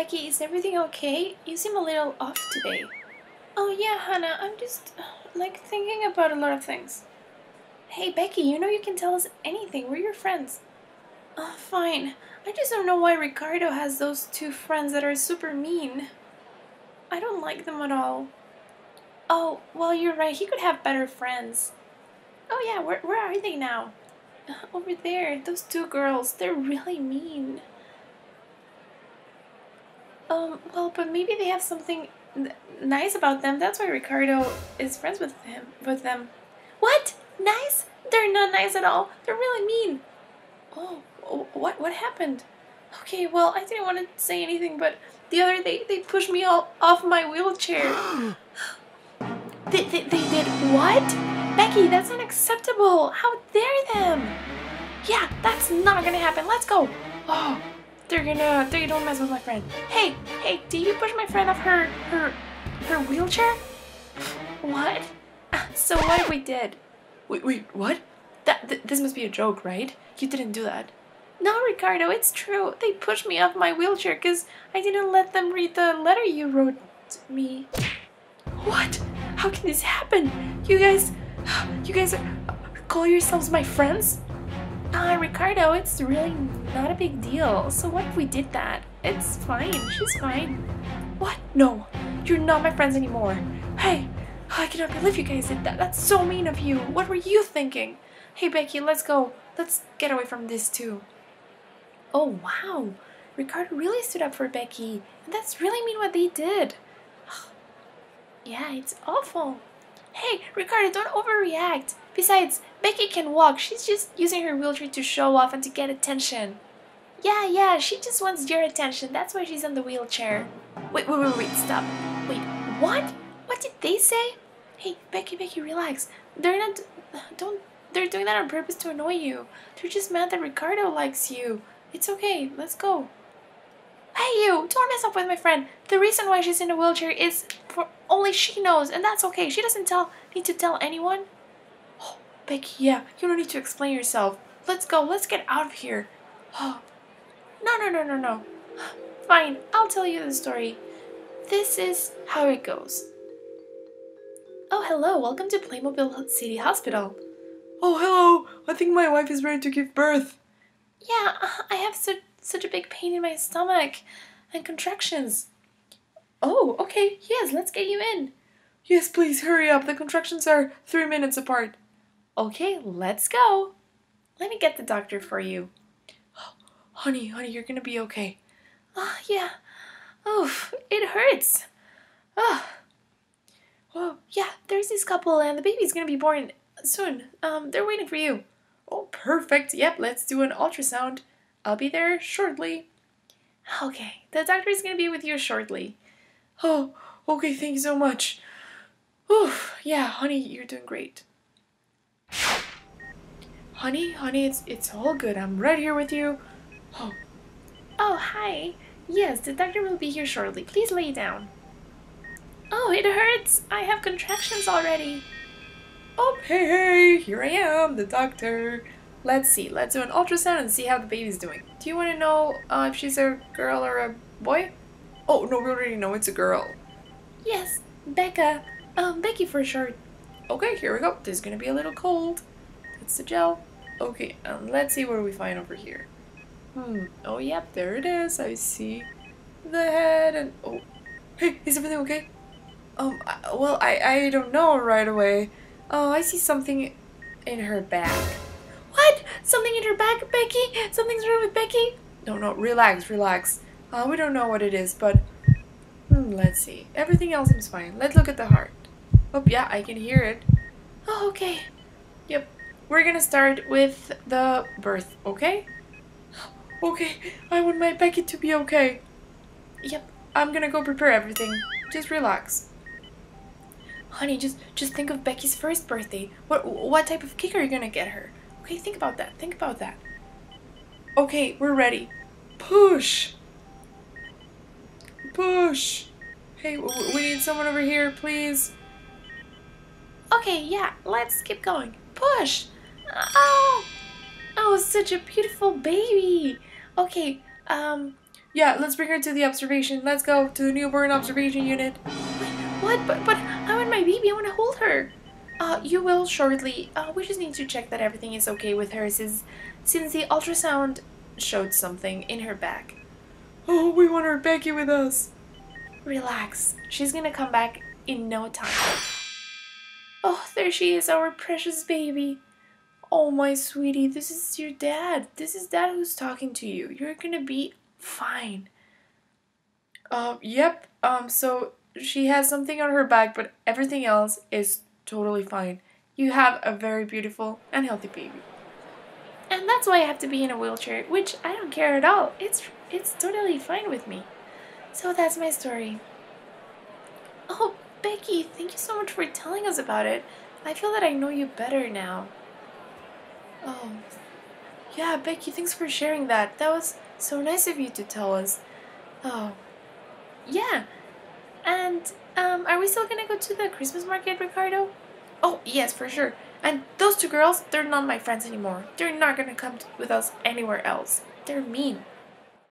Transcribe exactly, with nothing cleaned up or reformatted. Becky, is everything okay? You seem a little off today. Oh yeah, Hannah, I'm just, like, thinking about a lot of things. Hey, Becky, you know you can tell us anything. We're your friends. Oh, fine. I just don't know why Ricardo has those two friends that are super mean. I don't like them at all. Oh, well, you're right. He could have better friends. Oh yeah, where, where are they now? Over there. Those two girls, they're really mean. Um, well, but maybe they have something nice about them. That's why Ricardo is friends with him, with them. What? Nice? They're not nice at all. They're really mean. Oh, what what happened? Okay, well, I didn't want to say anything, but the other day they pushed me all off my wheelchair. they, they, they did what? Becky, that's unacceptable. How dare them? Yeah, that's not gonna happen. Let's go. Oh. They're gonna, they don't mess with my friend. Hey, hey, did you push my friend off her, her, her wheelchair? What? So what if we did? Wait, wait, what? That, th this must be a joke, right? You didn't do that. No, Ricardo, it's true. They pushed me off my wheelchair because I didn't let them read the letter you wrote to me. What? How can this happen? You guys, you guys call yourselves my friends? Ah, uh, Ricardo, it's really not a big deal. So what if we did that? It's fine. She's fine. What? No. You're not my friends anymore. Hey, I cannot believe you guys did that. That's so mean of you. What were you thinking? Hey, Becky, let's go. Let's get away from this too. Oh, wow. Ricardo really stood up for Becky. And that's really mean what they did. Yeah, it's awful. Hey, Ricardo, don't overreact. Besides, Becky can walk. She's just using her wheelchair to show off and to get attention. Yeah, yeah, she just wants your attention. That's why she's on the wheelchair. Wait, wait, wait, wait, stop. Wait, what? What did they say? Hey, Becky, Becky, relax. They're not... Don't... They're doing that on purpose to annoy you. They're just mad that Ricardo likes you. It's okay, let's go. Hey, you! Don't mess up with my friend. The reason why she's in a wheelchair is for only she knows, and that's okay. She doesn't tell need to tell anyone. Oh, Becky, yeah, you don't need to explain yourself. Let's go. Let's get out of here. Oh, no, no, no, no, no. Fine, I'll tell you the story. This is how it goes. Oh, hello. Welcome to Playmobil City Hospital. Oh, hello. I think my wife is ready to give birth. Yeah, I have such such a big pain in my stomach and contractions. Oh, okay, yes, let's get you in. Yes, please, hurry up. The contractions are three minutes apart. Okay, let's go. Let me get the doctor for you. Oh, honey, honey, you're gonna be okay. Ah, oh, yeah. Oof, it hurts. Oh. Oh, yeah, there's this couple and the baby's gonna be born soon. Um, they're waiting for you. Oh, perfect. Yep, let's do an ultrasound. I'll be there shortly. Okay, the doctor is going to be with you shortly. Oh, okay, thank you so much. Oof, yeah, honey, you're doing great. Honey, honey, it's, it's all good. I'm right here with you. Oh. Oh, hi. Yes, the doctor will be here shortly. Please lay down. Oh, it hurts. I have contractions already. Oh, hey, hey, here I am, the doctor. Let's see, let's do an ultrasound and see how the baby's doing. Do you want to know uh, if she's a girl or a boy? Oh, no, we already know it's a girl. Yes, Becca. Um, Becky for short. Okay, here we go. This is going to be a little cold. That's the gel. Okay, um, let's see what we find over here. Hmm, oh, yep, there it is. I see the head and... Oh, hey, is everything okay? Um, I, well, I, I don't know right away. Oh, I see something in her back. What? Something in her back, Becky? Something's wrong with Becky? No, no, relax, relax. Uh, we don't know what it is, but hmm, let's see. Everything else seems fine. Let's look at the heart. Oh, yeah, I can hear it. Oh, okay. Yep. We're gonna start with the birth, okay? Okay, I want my Becky to be okay. Yep, I'm gonna go prepare everything. Just relax. Honey, just just think of Becky's first birthday. What, what type of cake are you gonna get her? Okay, think about that. Think about that. Okay, we're ready. Push. Push. Hey, we need someone over here, please. Okay, yeah, let's keep going. Push. Oh, oh, such a beautiful baby. Okay, um, Yeah, let's bring her to the observation. Let's go to the newborn observation unit. What? But, but I want my baby. I want to hold her. Uh, you will shortly. Uh, we just need to check that everything is okay with her since, since the ultrasound showed something in her back. Oh, we want our Becky with us. Relax. She's gonna come back in no time. Oh, there she is, our precious baby. Oh, my sweetie, this is your dad. This is dad who's talking to you. You're gonna be fine. Um, uh, yep. Um, so she has something on her back, but everything else is totally fine. You have a very beautiful and healthy baby. And that's why I have to be in a wheelchair, which I don't care at all. It's, it's totally fine with me. So that's my story. Oh, Becky, thank you so much for telling us about it. I feel that I know you better now. Oh, yeah, Becky, thanks for sharing that. That was so nice of you to tell us. Oh, yeah. And um, are we still gonna go to the Christmas market, Ricardo? Oh, yes, for sure. And those two girls, they're not my friends anymore. They're not gonna come with us anywhere else. They're mean.